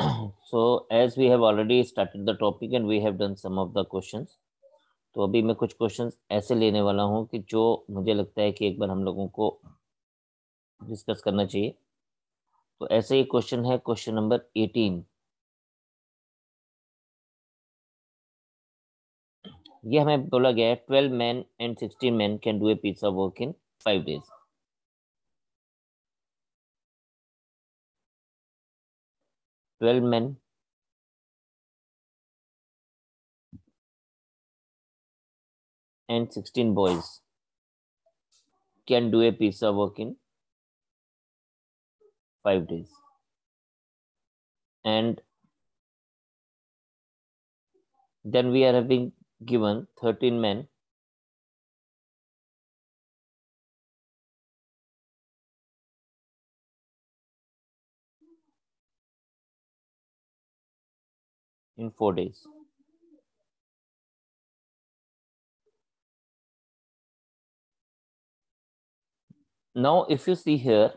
So as we have already started the topic and we have done some of the questions, तो अभी मैं कुछ questions ऐसे लेने वाला हूँ कि जो मुझे लगता है कि एक बार हम लोगों को डिस्कस करना चाहिए। तो ऐसे ही क्वेश्चन है क्वेश्चन नंबर 18। ये हमें बोला गया है 12 men and 16 men can do a piece of work in 5 days। "12 men and 16 boys can do a piece of work in 5 days, and then we are having given 13 men in 4 days. Now, if you see here,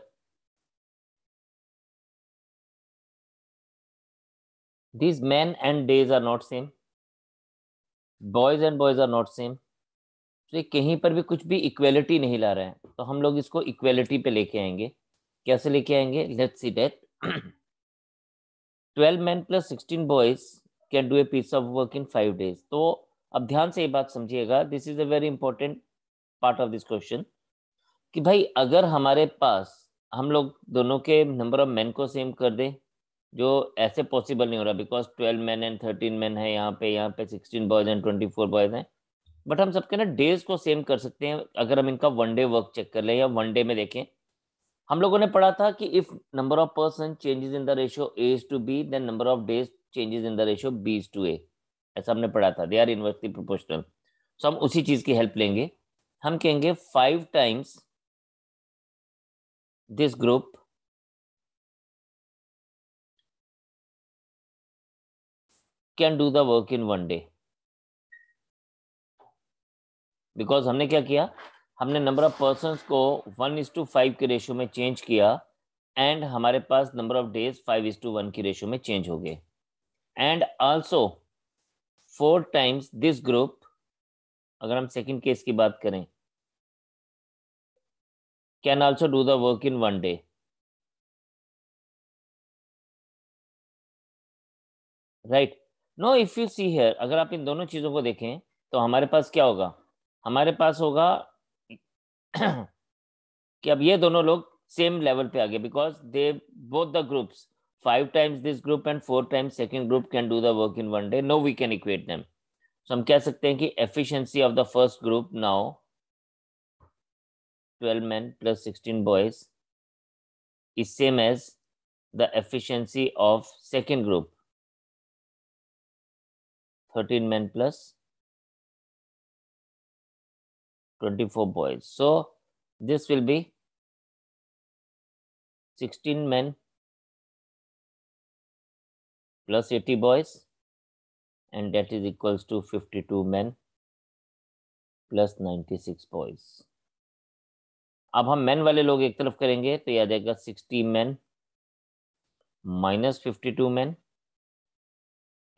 these men and days are not same, boys and boys are not same. तो ये कहीं पर भी कुछ भी equality नहीं ला रहे हैं, तो हम लोग इसको इक्वेलिटी पे लेके आएंगे। कैसे लेके आएंगे? Let's see that 12 men plus 16 boys can do a piece of work in 5 days। तो अब ध्यान से ये बात समझिएगा, this is a very important part of this question कि भाई अगर हमारे पास हम लोग दोनों के नंबर ऑफ मैन को सेम कर दें, जो ऐसे पॉसिबल नहीं हो रहा बिकॉज 12 men and 13 men है, यहाँ पे 16 boys and 24 boys हैं, बट हम सबके ना डेज को सेम कर सकते हैं अगर हम इनका वन डे वर्क चेक कर लें या वन डे में देखें। हम लोगों ने पढ़ा था कि if number of person changes in the ratio A is to B then number of days changes in the ratio B is to A, ऐसा हमने पढ़ा था। They are inversely proportional. So हम उसी चीज की हेल्प लेंगे। हम कहेंगे 5 times this group can do the work in 1 day, because हमने क्या किया, हमने नंबर ऑफ पर्संस को 1:5 के रेशियो में चेंज किया एंड हमारे पास नंबर ऑफ डेज 5:1 की रेशियो में चेंज हो गए। And also 4 times this group, अगर हम सेकंड केस की बात करें, can also do the work in 1 day. Right? Now if you see here, अगर आप इन दोनों चीजों को देखें तो हमारे पास क्या होगा, हमारे पास होगा कि अब ये दोनों लोग सेम लेवल पे आ गए because they both the groups 5 times this group and 4 times second group can do the work in 1 day. No we can equate them. So हम कह सकते हैं कि efficiency of the first group now 12 men plus 16 boys is same as the efficiency of second group 13 men plus 24 boys. So this will be 16 men plus 80 boys, and that is equals to 52 men plus 96 boys. अब हम man वाले लोग एक तरफ करेंगे तो याद आएगा 60 men minus 52 men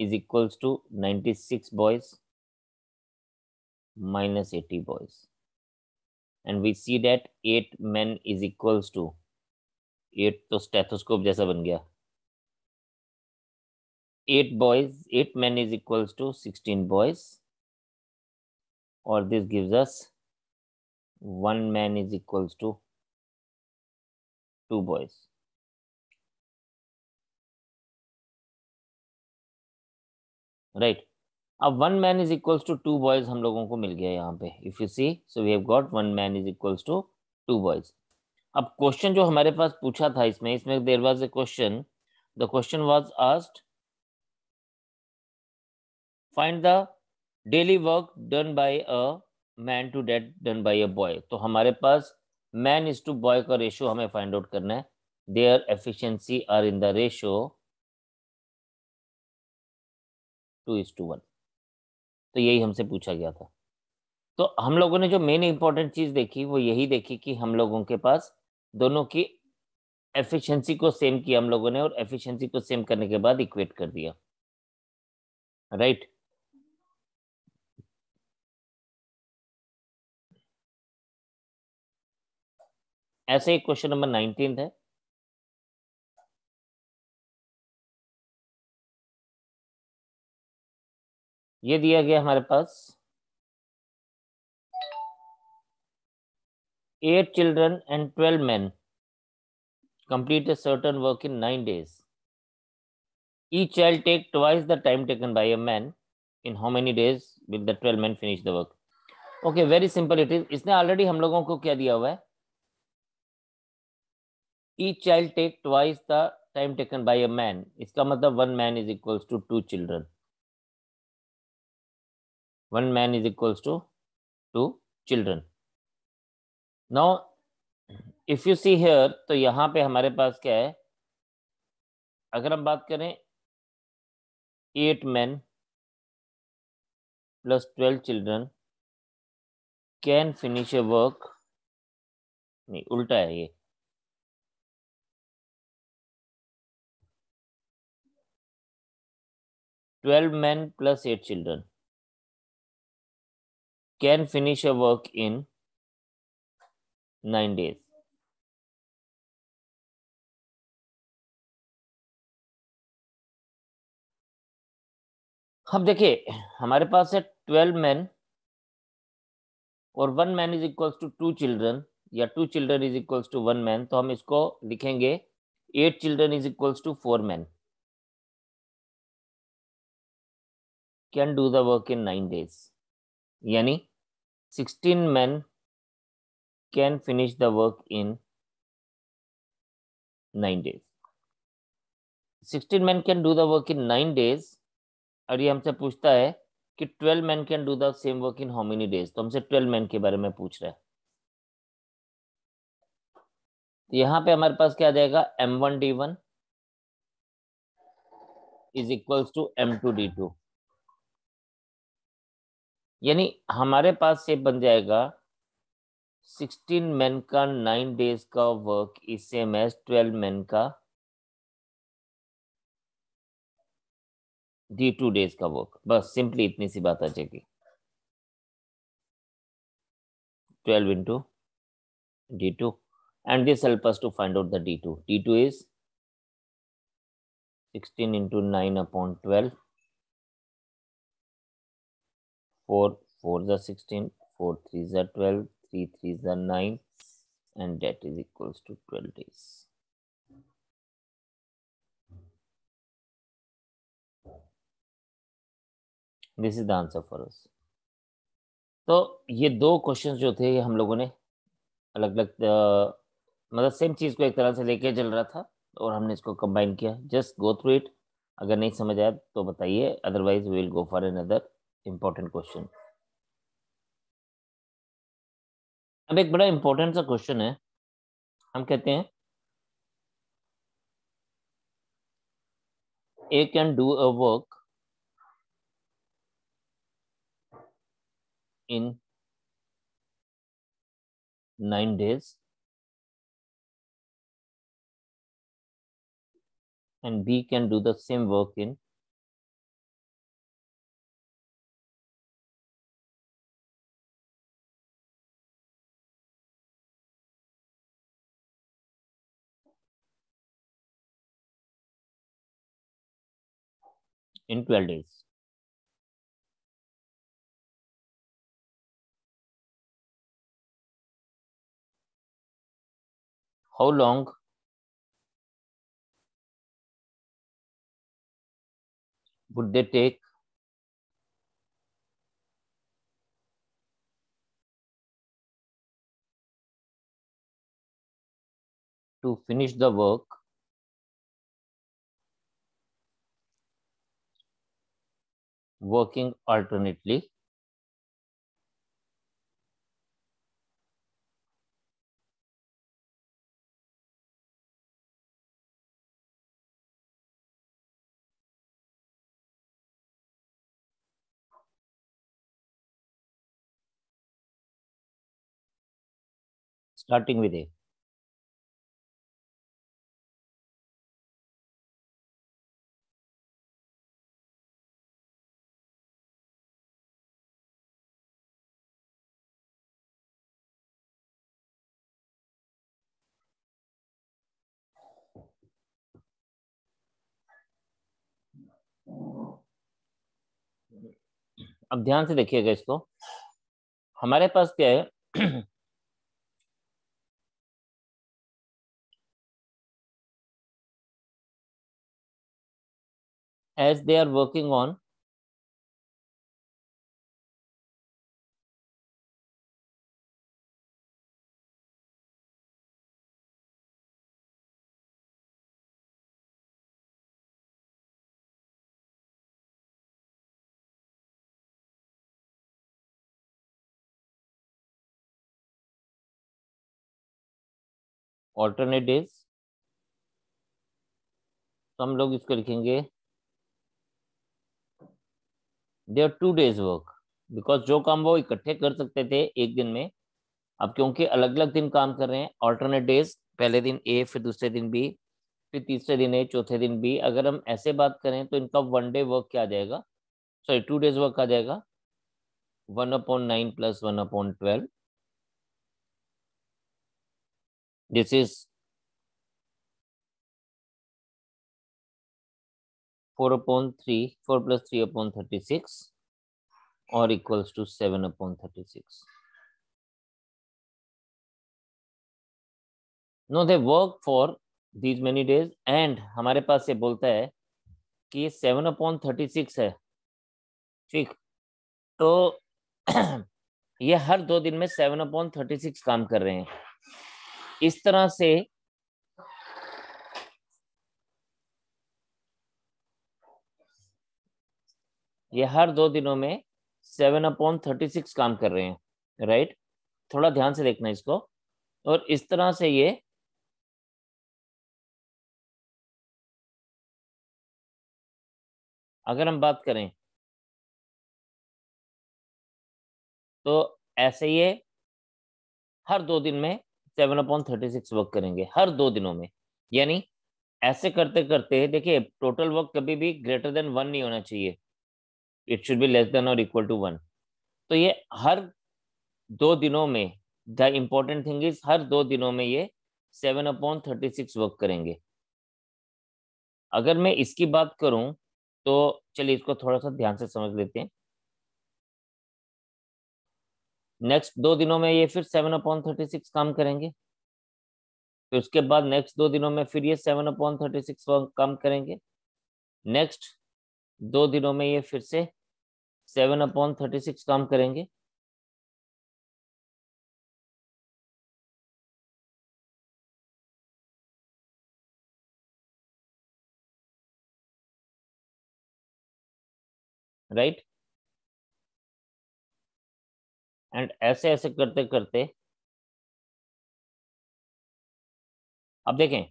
is equals to 96 boys minus 80 boys, and we see that 8 men is equals to 8, तो स्टेथोस्कोप जैसा बन गया, 8 men is equals to 16 boys, और this gives us 1 man is equals to 2 boys. Right? अब 1 man is equals to 2 boys हम लोगों को मिल गया यहाँ पे। If you see, so we have got 1 man is equals to 2 boys. अब question जो हमारे पास पूछा था इसमें there was a question. The question was asked, find the daily work done by a man to that done by a boy. तो हमारे पास man is to boy का रेशो हमें फाइंड आउट करना है। Their efficiency are in the ratio 2:1, तो यही हमसे पूछा गया था। तो हम लोगों ने जो मेन इंपॉर्टेंट चीज देखी वो यही देखी कि हम लोगों के पास दोनों की एफिशिएंसी को सेम किया हम लोगों ने, और एफिशिएंसी को सेम करने के बाद इक्वेट कर दिया, राइट। ऐसे ही क्वेश्चन नंबर 19 है। ये दिया गया हमारे पास 8 children and 12 men complete a certain work in 9 days. Each child take twice the time taken by a man. In how many days will the 12 men finish the work? Okay, very simple it is. इसने already हम लोगों को क्या दिया हुआ है? Each child take twice the time taken by a man. इसका मतलब 1 man is equals to 2 children. 1 man is equals to 2 children. Now, if you see here, तो यहाँ पे हमारे पास क्या है, अगर हम बात करें 8 men plus 12 children can finish a work, नहीं उल्टा है ये, 12 men plus 8 children can finish a work in 9 days. अब देखिए हमारे पास है 12 men और 1 man is equals to 2 children या 2 children is equals to 1 man, तो हम इसको लिखेंगे 8 children is equals to 4 men can do the work in 9 days, यानी 16 men can finish the work in 9 days. 16 men can do the work in 9 days और ये हमसे पूछता है कि 12 men can do the same work in how many days, तो हमसे 12 men के बारे में पूछ रहा है। तो यहाँ पे हमारे पास क्या जाएगा, M1D1 is equals to M2D2, यानी हमारे पास से बन जाएगा 16 men का 9 days का work is same as 12 men का D2 days का वर्क। बस सिंपली इतनी सी बात आ जाएगी, 12 into D2 and this help us to find out the D2. D2 is 16 into 9 upon 12. 4 4s are 16, 4 3s are 12, 3 3s are 9, and that is equals to 12 days. This is the answer for us. तो ये दो questions जो थे ये हम लोगों ने अलग अलग मतलब सेम चीज को एक तरह से लेके चल रहा था और हमने इसको कंबाइन किया। जस्ट गो थ्रू इट, अगर नहीं समझ आया तो बताइए, otherwise we will go for another important question. अब एक बड़ा इंपॉर्टेंट सा क्वेश्चन है, हम कहते हैं A can do a work in 9 days and B can do the same work in 12 days. How long would they take to finish the work working alternately? Starting with A. अब ध्यान से देखिएगा इसको। हमारे पास क्या है, as they are working on alternate days, तो हम लोग इसको लिखेंगे their two days work, because जो काम वो इकट्ठे कर सकते थे एक दिन में, अब क्योंकि अलग अलग दिन काम कर रहे हैं, ऑल्टरनेट डेज, पहले दिन ए, फिर दूसरे दिन बी, फिर तीसरे दिन ए, चौथे दिन बी, अगर हम ऐसे बात करें तो इनका वन डे वर्क क्या आ जाएगा, सॉरी 2 डेज वर्क आ जाएगा 1/9 प्लस 1/12। दिस इज 4/3, 4 + 3/36 और equals to 7/36। No they work for these many days, and हमारे पास ये बोलता है कि 7/36 है, ठीक, तो ये हर 2 दिन में 7/36 काम कर रहे हैं। इस तरह से ये हर 2 दिनों में 7/36 काम कर रहे हैं, राइट। थोड़ा ध्यान से देखना इसको, और इस तरह से ये अगर हम बात करें तो ऐसे ये हर 2 दिन में 7/36 वर्क करेंगे, हर 2 दिनों में। यानी ऐसे करते करते देखिए टोटल वर्क कभी भी ग्रेटर देन 1 नहीं होना चाहिए, it should be less than और इक्वल टू 1। तो ये हर 2 दिनों में, द इम्पोर्टेंट थिंग इज हर 2 दिनों में ये 7/36 वर्क करेंगे। अगर मैं इसकी बात करूं तो चलिए इसको थोड़ा सा ध्यान से समझ लेते हैं। नेक्स्ट 2 दिनों में ये फिर 7/36 काम करेंगे, फिर उसके बाद नेक्स्ट 2 दिनों में फिर ये 7/36 काम करेंगे, नेक्स्ट 2 दिनों में ये फिर से 7/36 काम करेंगे, राइट। एंड ऐसे ऐसे करते करते अब देखें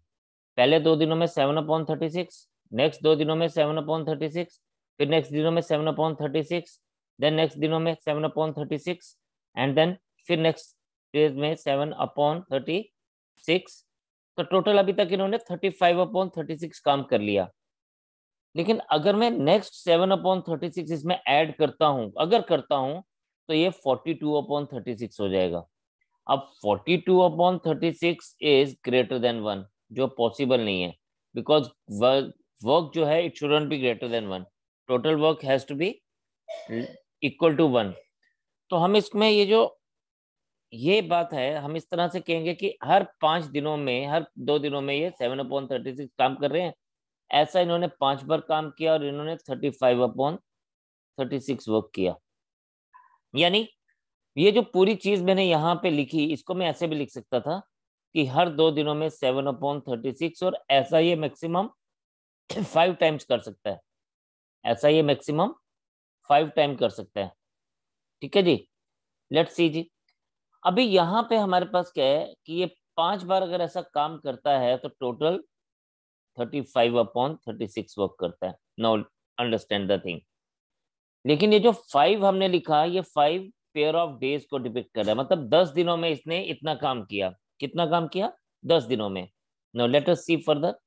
पहले 2 दिनों में 7/36, नेक्स्ट 2 दिनों में 7/36, फिर नेक्स्ट दिनों में 7/36, देन नेक्स्ट दिनों में 7/36, एंड देन फिर नेक्स्ट डेज में 7/36। तो टोटल अभी तक इन्होंने 35/36 काम कर लिया। लेकिन अगर मैं नेक्स्ट 7/36 इसमें ऐड करता हूं, अगर करता हूं तो ये 42/36 हो जाएगा। अब 42/36 इज ग्रेटर देन 1, जो पॉसिबल नहीं है, बिकॉज वर्क जो है it shouldn't be greater than 1, total work has to be equal to 1। तो हम इसमें ये जो ये बात है, हम इस तरह से कहेंगे कि हर 5 दिनों में, हर 2 दिनों में ये 7/36 काम कर रहे हैं। ऐसा इन्होंने 5 बार काम किया और इन्होंने 35/36 वर्क किया। यानी ये जो पूरी चीज मैंने यहाँ पे लिखी, इसको मैं ऐसे भी लिख सकता था कि हर 2 दिनों में 7/36, और ऐसा ये मैक्सिमम 5 टाइम्स कर सकता है, ऐसा ये मैक्सिमम 5 टाइम कर सकता है, ठीक है जी। लेट्स सी जी, अभी यहाँ पे हमारे पास क्या है कि ये 5 बार अगर ऐसा काम करता है तो टोटल 35/36 वर्क करता है। Now understand the thing. लेकिन ये जो 5 हमने लिखा, ये 5 पेयर ऑफ डेज को डिपिक्ट कर रहा है, मतलब 10 दिनों में इसने इतना काम किया। कितना काम किया? 10 दिनों में। Now let us see further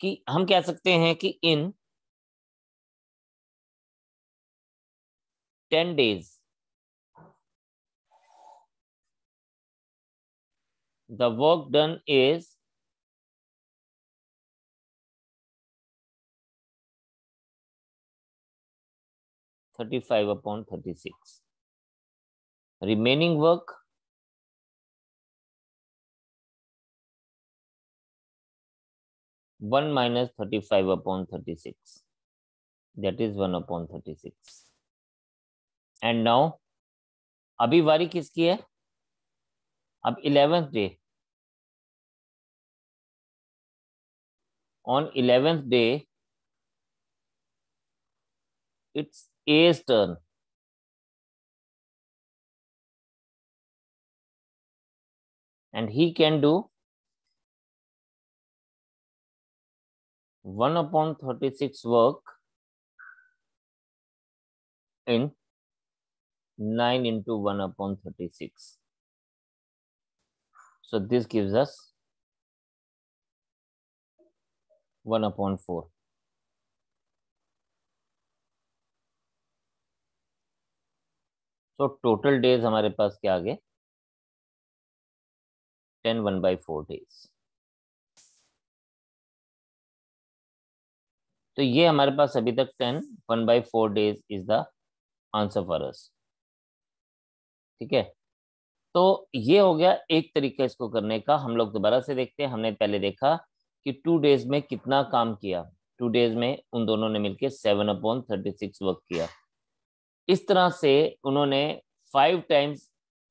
कि हम कह सकते हैं कि इन 10 days the work done is 35/36. Remaining work, one minus 35/36. That is 1/36. And now, अभी बारी किसकी है? अब 11th day. On 11th day, it's A's turn. And he can do 1/36 work in 9 into 1/36. So this gives us 1/4. So total days हमारे पास क्या आ गए? 10 1/4 days. तो ये हमारे पास अभी तक 10 1/4 days is the answer for us. ठीक है, तो ये हो गया एक तरीका इसको करने का. हम लोग दोबारा से देखते हैं. हमने पहले देखा कि 2 days में कितना काम किया. 2 days में उन दोनों ने मिलकर 7/36 वर्क किया. इस तरह से उन्होंने 5 times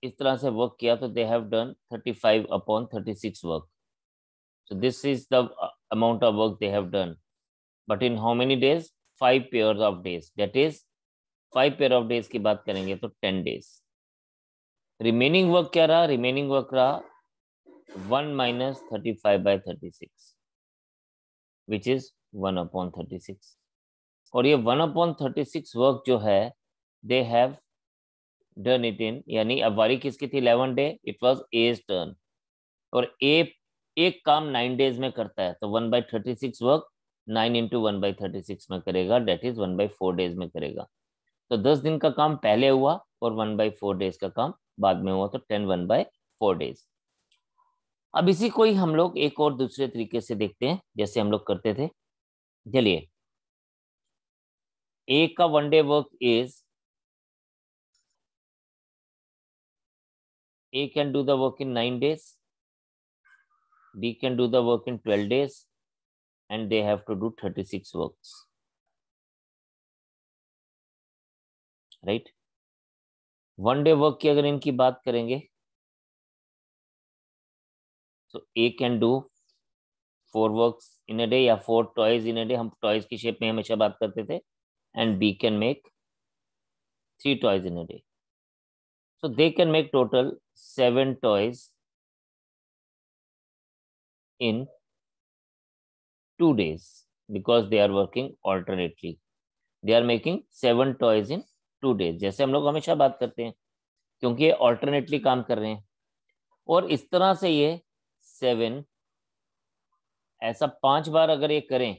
इस तरह से वर्क किया, तो they have done 35/36 work. So this is the amount of work they have done. But in how many days? 5 pairs of days. That is 5 pair of days की बात करेंगे तो 10 days. रिमेनिंग वर्क क्या रहा? Remaining work रहा 1 minus 35/36, which is 1/36. और ये 1/36 work जो है they have done it in, यानी अब बारी किसकी थी? 11 day. It was A's turn. और A एक काम 9 days में करता है, तो 1/36 वर्क 9 into 1/36 में करेगा. डेट इज 1/4 डेज में करेगा. तो 10 दिन का काम पहले हुआ और 1/4 डेज का काम बाद में हुआ, तो 10 1/4 डेज. अब इसी को ही हम लोग एक और दूसरे तरीके से देखते हैं, जैसे हम लोग करते थे. चलिए, A का 1 day work is, A can do the work in 9 days, B can do the work in 12 days, and they have to do 36 works. Right. 1 day work की अगर इनकी बात करेंगे तो A can do 4 works in a day या 4 toys in a day. हम toys की shape में हमेशा बात करते थे. And B can make 3 toys in a day. So they can make total 7 toys in 2 days, because they are working alternately. They are making 7 toys in 2 days, जैसे हम लोग हमेशा बात करते हैं, क्योंकि ये ऑल्टरनेटली काम कर रहे हैं. और इस तरह से ये 7 ऐसा 5 बार अगर ये करें,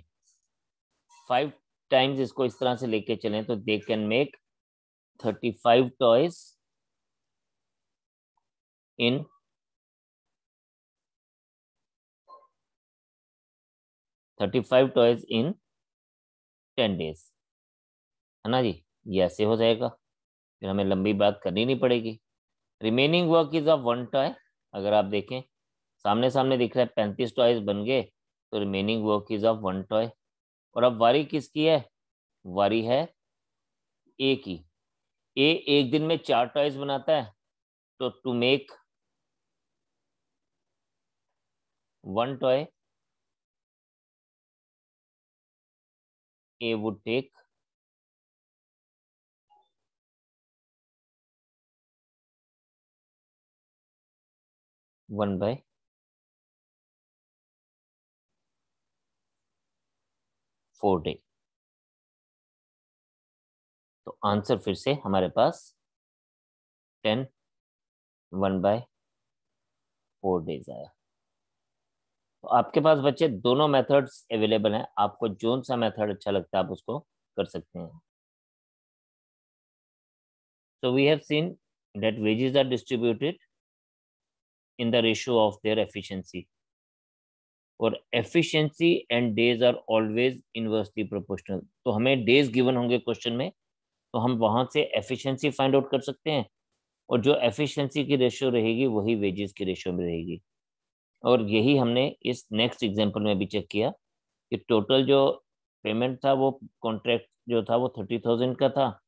5 times इसको इस तरह से लेके चलें, तो they can make 35 toys in 35 toys in 10 days. है ना जी? ये ऐसे हो जाएगा, फिर हमें लंबी बात करनी नहीं पड़ेगी. Remaining work is of 1 toy. अगर आप देखें, सामने सामने दिख रहा है 35 toys बन गए, तो remaining work is of 1 toy. और अब वारी किसकी है? वारी है A की. A एक दिन में 4 toys बनाता है, तो to make 1 toy A would take 1/4 day. तो आंसर फिर से हमारे पास 10 1/4 डेज आया. तो आपके पास बच्चे दोनों मेथड्स अवेलेबल हैं. आपको जो सा मेथड अच्छा लगता है आप उसको कर सकते हैं. So we have seen that wages are distributed in the ratio of their efficiency, और efficiency and days are always inversely proportional. तो हमें days given होंगे क्वेश्चन में, तो हम वहां से एफिशिएंसी फाइंड आउट कर सकते हैं, और जो एफिशिएंसी की रेशियो रहेगी वही वेजेस की रेशियो में रहेगी। और यही हमने इस नेक्स्ट एग्जांपल में भी चेक किया कि टोटल जो पेमेंट था वो कॉन्ट्रैक्ट जो था वो 30,000 का था,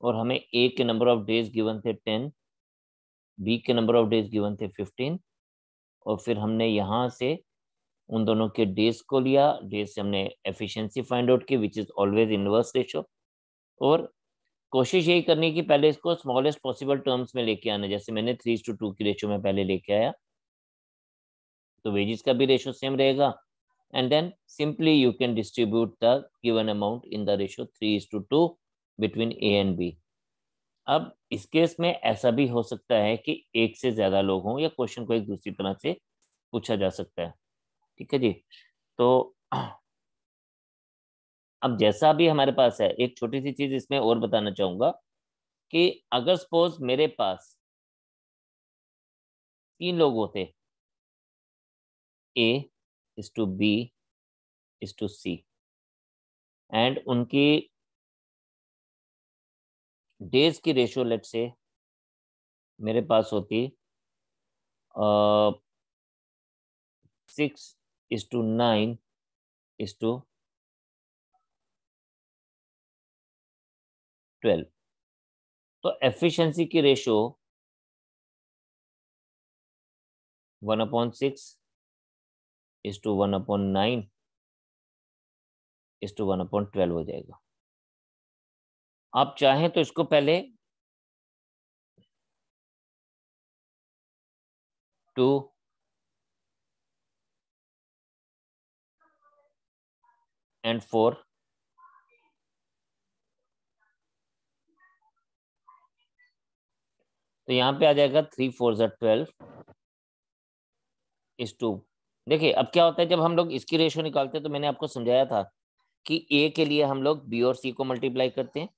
और हमें ए के नंबर ऑफ डेज गिवन थे 10, बी के नंबर ऑफ डेज गिवन थे 15, और फिर हमने यहाँ से उन दोनों के डेज को लिया, डेज से हमने एफिशिएंसी फाइंड आउट की which is always inverse ratio. और कोशिश यही करनी कि पहले इसको स्मॉलेस्ट पॉसिबल टर्म्स में लेके आना, जैसे मैंने 3:2 की रेशियो में पहले लेके आया, तो वेजेस का भी रेशियो सेम रहेगा। And then simply you can distribute the given amount in the ratio 3:2 between A and B. अब इस केस में ऐसा भी हो सकता है कि एक से ज्यादा लोग हों, या क्वेश्चन को एक दूसरी तरह से पूछा जा सकता है, ठीक है जी। तो अब जैसा भी हमारे पास है, एक छोटी सी चीज इसमें और बताना चाहूंगा कि अगर सपोज मेरे पास 3 लोग होते, A is to B is to C, and उनकी डेज की रेशियो लेट से मेरे पास होती 6:9:12, तो एफिशिएंसी की रेशियो 1/6:1/9:1/12 हो जाएगा। आप चाहें तो इसको पहले 2 and 4 तो यहाँ पे आ जाएगा 3/4 = 12 / 2। देखिए अब क्या होता है, जब हम लोग इसकी रेशियो निकालते हैं तो मैंने आपको समझाया था कि ए के लिए हम लोग बी और सी को मल्टीप्लाई करते हैं,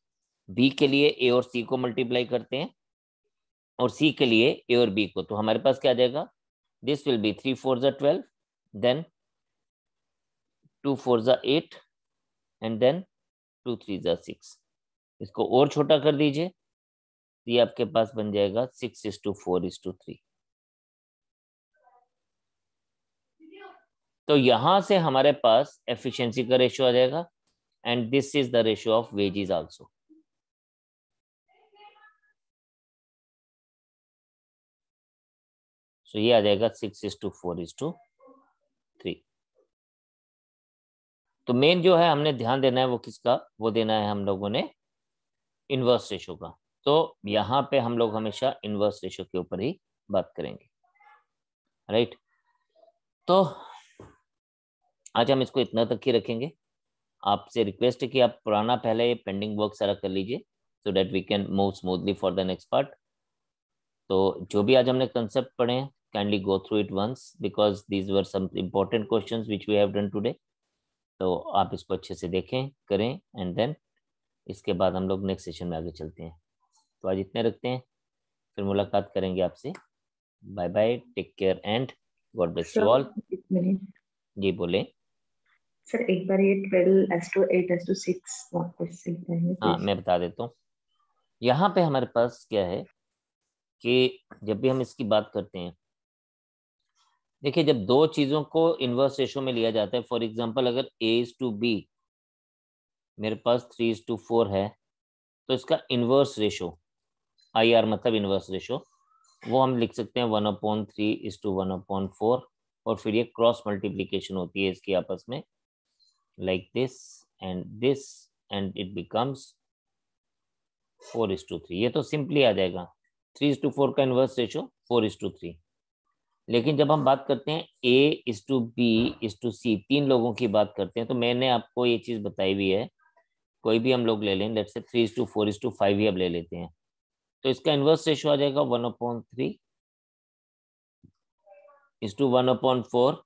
बी के लिए ए और सी को मल्टीप्लाई करते हैं, और सी के लिए ए और बी को। तो हमारे पास क्या आ जाएगा, this will be 3/4 = 12, then 2 × 4 = 8, and then 2 × 3 = 6। इसको और छोटा कर दीजिए, ये आपके पास बन जाएगा 6:4:3। तो यहां से हमारे पास एफिशिएंसी का रेशियो आ जाएगा, and this is the ratio of wages also. So ये आ जाएगा 6:4:3। तो मेन जो है हमने ध्यान देना है वो किसका, वो देना है हम लोगों ने इनवर्स रेशियो का। तो यहाँ पे हम लोग हमेशा इनवर्स रेशियो के ऊपर ही बात करेंगे, राइट। तो आज हम इसको इतना तक ही रखेंगे। आपसे रिक्वेस्ट है कि आप पुराना पहले ये पेंडिंग वर्क सारा कर लीजिए, so that we can move smoothly for the next part. तो जो भी आज हमने कंसेप्ट पढ़े हैं, kindly go through it once, because these were some important questions which we have done today. तो आप इसको अच्छे से देखें, करें, एंड देन इसके बाद हम लोग नेक्स्ट सेशन में आगे चलते हैं। तो आज इतने रखते हैं, फिर मुलाकात करेंगे आपसे। Bye bye, take care and God bless you all. जी बोले सर, एक बार ये 12:8:6 क्वेश्चन, हाँ मैं बता देता हूँ। यहाँ पे हमारे पास क्या है कि जब भी हम इसकी बात करते हैं, देखिए जब दो चीजों को इनवर्स रेशियो में लिया जाता है, फॉर एग्जांपल अगर A is to B मेरे पास 3:4 है, तो इसका इनवर्स रेशियो IR मतलब इनवर्स रेशियो वो हम लिख सकते हैं 1/3 / 1/4, और फिर ये क्रॉस मल्टीप्लिकेशन होती है इसकी आपस में, like this and it becomes 4:3। ये तो सिंपली आ जाएगा 3:4 का इनवर्स रेशियो 4:3। लेकिन जब हम बात करते हैं A is to B is to C, 3 लोगों की बात करते हैं, तो मैंने आपको ये चीज बताई हुई है, कोई भी हम लोग ले लें, लेट्स से 3:4:5 ही अब ले लेते हैं, तो इसका इनवर्स रेशियो आ जाएगा 1/3 / 1/4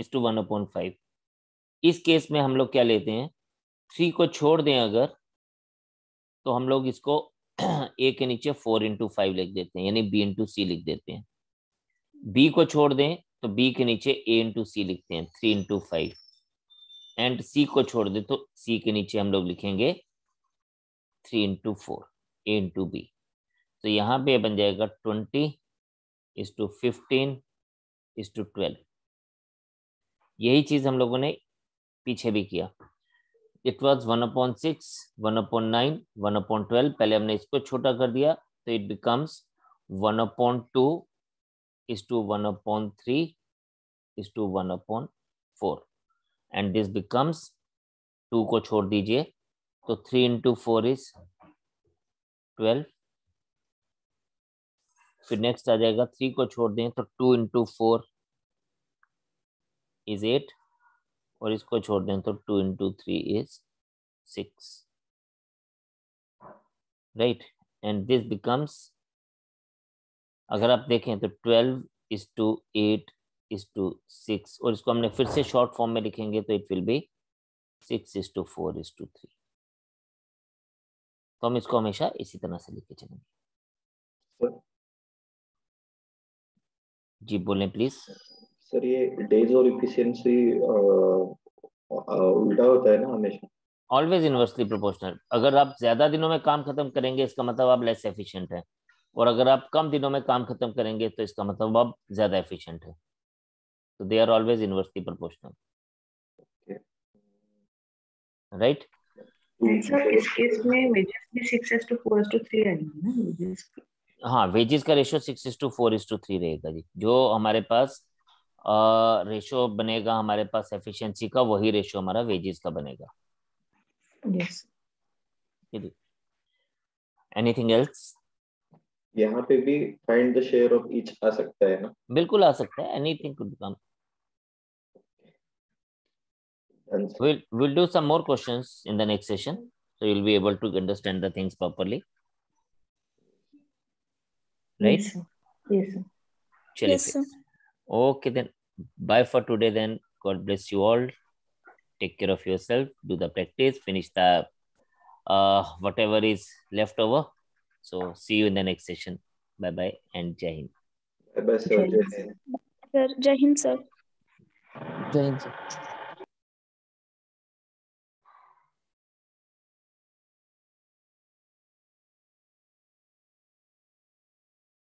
/ 1/5। इस केस में हम लोग क्या लेते हैं, 3 को छोड़ दें अगर, तो हम लोग इसको A के नीचे 4 × 5 लिख देते हैं, यानी B × C लिख देते हैं। B को छोड़ दें तो B के नीचे A × C लिखते हैं, 3 × 5, एंड C को छोड़ दें तो C के नीचे हम लोग लिखेंगे 3 इंटू 4 ए इंटू बी, तो यहाँ पे बन जाएगा 20:15:12। यही चीज हम लोगों ने पीछे भी किया, इट वॉज 1/6, 1/9, 1/12। पहले हमने इसको छोटा कर दिया तो it becomes 1/2:1/3:1/4 and this becomes 2 को छोड़ दीजिए तो 3 इंटू 4 इज 12। फिर नेक्स्ट आ जाएगा 3 को छोड़ दें तो 2 इंटू 4 इज 8 और इसको छोड़ दें तो 2 into 3 is 6, right. And this becomes, अगर आप देखें तो 12:8:6 और इसको हमने फिर से शॉर्ट फॉर्म में लिखेंगे तो इट विल बी 6:4:3। तो हम इसको हमेशा इसी तरह से लिखे चलेंगे। जी बोलें प्लीज सर। ये डेज और इफिशिएंसी उल्टा होता है ना, हमेशा ऑलवेज इनवर्सली प्रोपोर्शनल। अगर आप ज्यादा दिनों में काम खत्म करेंगे इसका मतलब आप लेस एफिशिएंट हैं, और अगर आप कम दिनों में काम खत्म करेंगे तो इसका मतलब आप ज्यादा एफिशिएंट है। तो they are always inversely proportional, right. इस केस में वेजेस भी 6:4:3 आएगा ना, वेजेस। हाँ, वेजेस का रेशियो 6:4:3 रहेगा जी। जो हमारे पास रेशियो बनेगा हमारे पास एफिशिएंसी का, वही रेशियो हमारा वेजेस का बनेगा। यस। Anything else? यहाँ पे भी find the share of each आ सकता है ना? बिल्कुल आ सकता है, anything could come. We'll do some more questions in the next session, so you'll be able to understand the things properly, right? Yes, sir. Yes, sir. Yes, sir. Okay, then bye for today. Then God bless you all. Take care of yourself. Do the practice. Finish the whatever is left over. So see you in the next session. Bye bye and Jai Hind. Bye bye, sir. Jai Hind, sir. Jai Hind, sir.